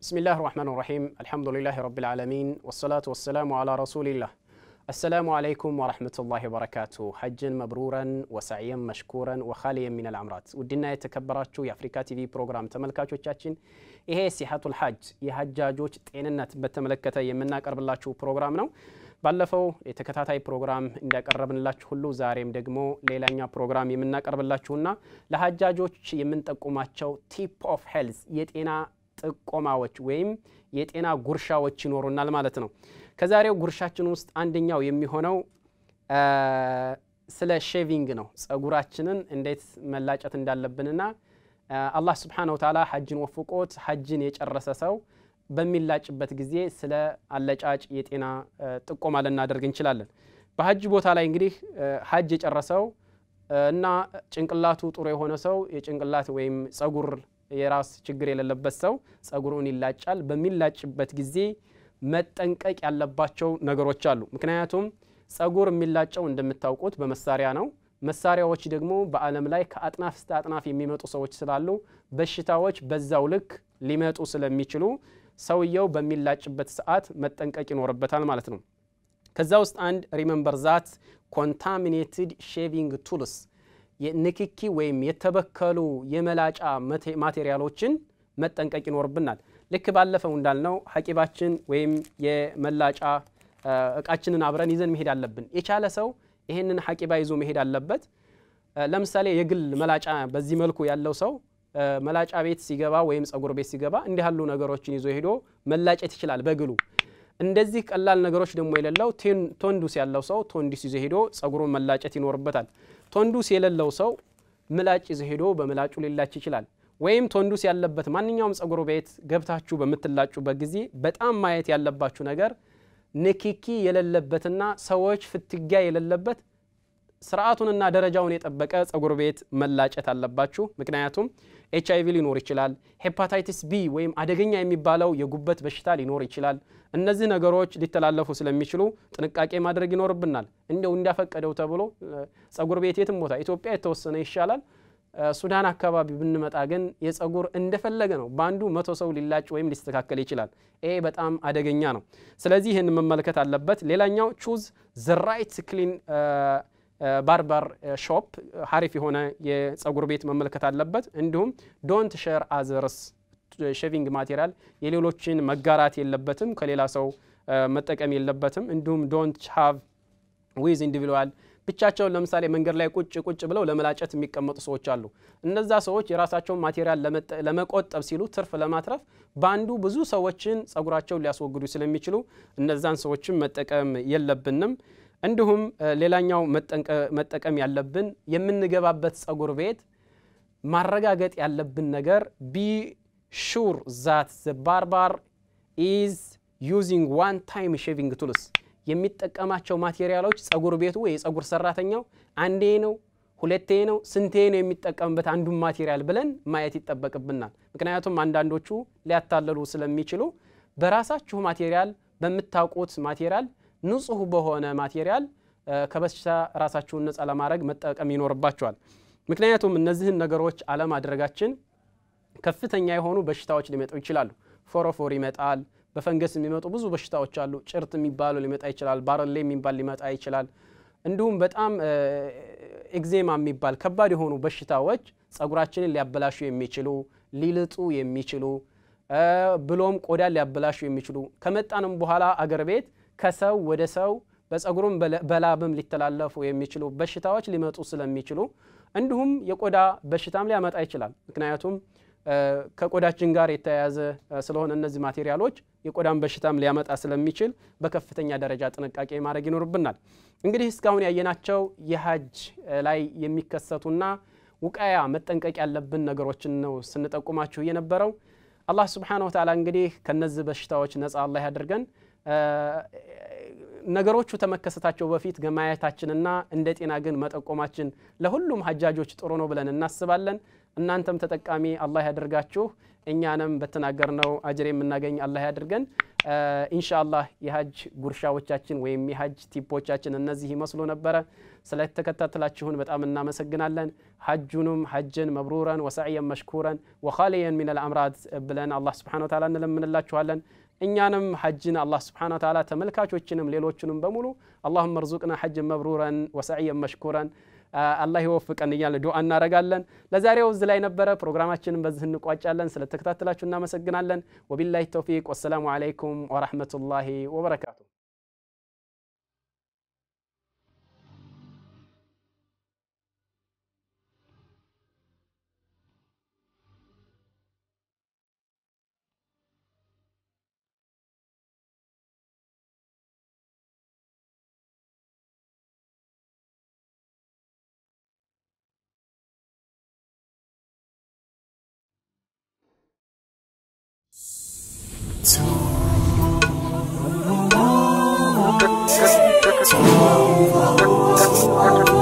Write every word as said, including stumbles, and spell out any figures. Bismillah ar-Rahman ar-Rahim, alhamdulillahi rabbil alameen, wassalatu wassalamu ala rasulillah. Assalamu alaykum wa rahmatullahi wa barakatuh. Hajjan mabruran, wa sa'yan mashkuran, wa khaliyan min al-amrat. Uddinna yetakabbaratu y'Afrika T V program tamalkachochachin. Ihe sihatul hajj, yihajjajoch t'inannat bettamalakata yeminnak arballachu program now. Ballafo yetakatatai program indak arabnlachu hullu zarem degmo leelanya program yeminnak arballachuunna lahajjajoch yemintaqomacho tip of health yetina ቆማዎች ወይም የጤና ጉርሻዎች ይኖሩናል ማለት ነው ከዛሬው ጉርሻችን ውስጥ አንደኛው የሚሆነው ስለ ሼቪንግ ነው ጸጉራችንን እንዴት መላጨት እንዳለብንና አላህ Subhanahu Wa Ta'ala ሐጅን ወፍቆት ሐጅን የጨረሰ ሰው በሚላጭበት ጊዜ ስለ አለጫጭ የጤና ጥቆማ ለናደርግ እንችላለን በሐጅ ቦታ ላይ እንግዲህ ሐጅ የጨረሰው እና ጭንቅላቱ ጥሩ የሆነ ሰው የጭንቅላት ወይም ጸጉር የራስ ችግር የሌለበት ሰው ጸጉሩን ይላጫል በሚላጭበት ጊዜ መጠንቀቅ ያለባቸው ነገሮች አሉ ምክንያቱም ጸጉር የሚላጨው እንደምታውቁት በመሳሪያ ነው መሳሪያዎች ደግሞ በአለም ላይ ከአጥናፍ እስከ አጥናፍ የሚመጡ ሰዎች ስላሉ በሽታዎች በዛው ልክ ሊመጡ ስለሚችሉ ሰውየው በሚላጭበት ሰዓት መጠንቀቅ ይኖርበታል ማለት ነው ከዛው ውስጥ አንድ remember that contaminated shaving tools የንክኪ ወይም የተበከሉ የመላጫ ማቴሪያሎችን መጠንቀቅ ይኖርብናል ልክ ባለፈው እንዳልነው ሐቂባችን ወይም የመላጫ እቃችንን አብረን ይዘን መሄድ አለብን የቻለ ሰው ይሄንን ሐቂባ ይዞ መሄድ አለበት ለምሳሌ የግል መላጫ በዚህ መልኩ ያለው ሰው መላጫ ቤት ሲገባ ወይም ጸጉር ቤት ሲገባ እንዲህ ያሉ ነገሮችን ይዞ ሄዶ መላጨት ይችላል በግሉ እንደዚህ ቀላል ነገሮች ደግሞ የሌለው ቶንዱስ ያለው ሰው ቶንዱስ ይዞ ሄዶ ጸጉሩን መላጨት ይኖርበታል ቶንዱስ የሌለው ሰው ምላጭ ይዞ ሄዶ በምላጩ ሊላጭ ይችላል ወይም ቶንዱስ ያለበት ማንኛውም ጸጉር ቤት ገብታችሁ በመትላጩበት ጊዜ በጣም ማየት ያለባችሁ ነገር ንክኪ የሌለበትና ሰዎች ፍትጋ የሌለበት ስርዓቱንና ደረጃውን የጠበቀ ጸጉር ቤት መላጨት አለባችሁ ምክንያቱም ኤች አይ ቪ ሊኖር ይችላል ሄፓታይቲስ ቢ ወይም አደገኛ የሚባለው የጉበት በሽታ ሊኖር ይችላል እነዚህ ነገሮች ሊተላለፉ ስለሚችሉ ጥንቃቄ ማድረግ ይኖርብናል እንደው እንዳፈቀደው ተብሎ ጸጉር ቤት የትም ቦታ ኢትዮጵያ የተወሰነ ይሻላል ሱዳን አካባቢ ብንመጣ ግን የጸጉር እንደፈለገ ነው ባንዱ መቶ ሰው ሊላጭ ወይም ሊስተካከል ይችላል ኤ በጣም አደገኛ ነው ስለዚህ ይሄን መመልከት አለበት ሌላኛው choose the right clean ባርበር ሾፕ ሐሪፍ የሆነ የጸጉር ቤት መመልከት አለበት እንዲሁም don't share others ሼቪንግ ማቴሪያል የሌሎችን መጋራት የለበትም ከሌላ ሰው መጠቀም የለበትም እንዲሁም don't have with individual ብቻቸው ለምሳሌ መንገድ ላይ ቁጭ ቁጭ ብለው ለመላጨት የሚቀመጡ ሰዎች አሉ እነዛ ሰዎች የራሳቸው ማቴሪያል ለመቆጠብ ሲሉ ትርፍ ለማትረፍ ባንዱ ብዙ ሰዎችን ጸጉራቸው ሊያስወግዱ ስለሚችሉ እነዛን ሰዎችን መጠቀም የለብንም እንዲሁም ሌላኛው መጠቀም ያለብን የምንገባበት ጸጉር ቤት ማረጋገጥ ያለብን ነገር be sure that the barber is using one time shaving tools የሚጠቀማቸው ማቴሪያሎች ጸጉር ቤቱ ወይ ጸጉር ሰራተኛው አንዴ ነው ሁለቴ ነው ስንቴ ነው የሚጠቀምበት አንዱ ማቴሪያል ብለን ማየት ይተበቀብናል ምክንያቱም አንዳንዶቹ ሊያታለሉ ስለሚችሉ በራሳችሁ ማቴሪያል በመታቆት ማቴሪያል ንጹህ በሆነ ማቴሪያል ከበሽታ ራሳችሁን ነፃ ለማድረግ መጠቀም ይኖርባችኋል ምክንያቱም እነዚህን ነገሮች ዓለም አድርጋችን ከፍተኛ የሆኑ በሽታዎች ሊመጡ ይችላሉ ፎሮፎር ይመጣል በፈንገስ የሚመጡ ብዙ በሽታዎች አሉ ጭርት የሚባሉ ሊመጣ ይችላል ባረሌ የሚባል ሊመጣ ይችላል እንዲሁም በጣም ኤግዜማ የሚባል ከባድ የሆኑ በሽታዎች ጸጉራችንን ሊያበላሹ የሚችሉ ሊልጡ የሚችሉ ብሎም ቆዳ ሊያበላሹ የሚችሉ ከመጣንም በኋላ አገር ቤት ከሰው ወደ ሰው በጸጉሩም በላብም ሊተላለፉ የሚችሉ በሽታዎች ሊመጡ ስለሚችሉ እንዲሁም የቆዳ በሽታም ሊያመጣ ይችላል ምክንያቱም ከቆዳችን ጋር የተያያዘ ስለሆነ እነዚህ ማቴሪያሎች የቆዳን በሽታም ሊያመጣ ስለሚችል በከፍተኛ ደረጃ ጥንቃቄ ማድረግ ይኖርብናል እንግዲህ እስካሁን ያየናቸው የሐጅ ላይ የሚከሰቱና ውቃያ መጠንቀቅ ያለብን ነገሮችን ነው ስንጠቁማችሁ የነበረው አላህ Subhanahu Wa Ta'ala እንግዲህ ከነዚህ በሽታዎች ነፃ አላህ ያድርገን ነገሮቹ ተመከሰታቸው በፊት ገማያታችንና እንደ ጤና ግን መጠቆማችን ለሁሉም ሐጃጆች ጥሩ ነው ብለን እናስባለን እናንተም ተጠቃሚ አላህ ያደርጋችሁ እኛንም በተናገርነው አጅር የምናገኝ አላህ ያድርገን ኢንሻአላህ የሐጅ ጉርሻዎቻችን ወይም የሐጅ ቲፖቻችን እነዚህ ይመስሉ ነበር ስለተከታተላችሁን በጣም እናመሰግናለን ሐጁንም ሐጅን መብሩራን ወሰዓየን መሽኩራን ወኻሊየን ሚነል አምራድ ብለን አላህ Subhanahu Wa Ta'ala እንለምንላችኋለን እኛንም ሐጅን አላህ Subhanahu Wa Ta'ala ተመልካቾችንም ሌሎችንም በሙሉ اللهم ارزقنا حجا مبرورا وسعيا مشكورا አላህ ይወፍቀን ይያለ ዱአ እናረጋለን ለዛሬው እዚህ ላይ ነበር ፕሮግራማችንን በዚህ እንቋጫለን ስለተከታተላችሁ እናመሰግናለን ወቢላሂ ተውፊቅ ወሰላሙ አለይኩም ወራህመቱላሂ ወበረካቱ So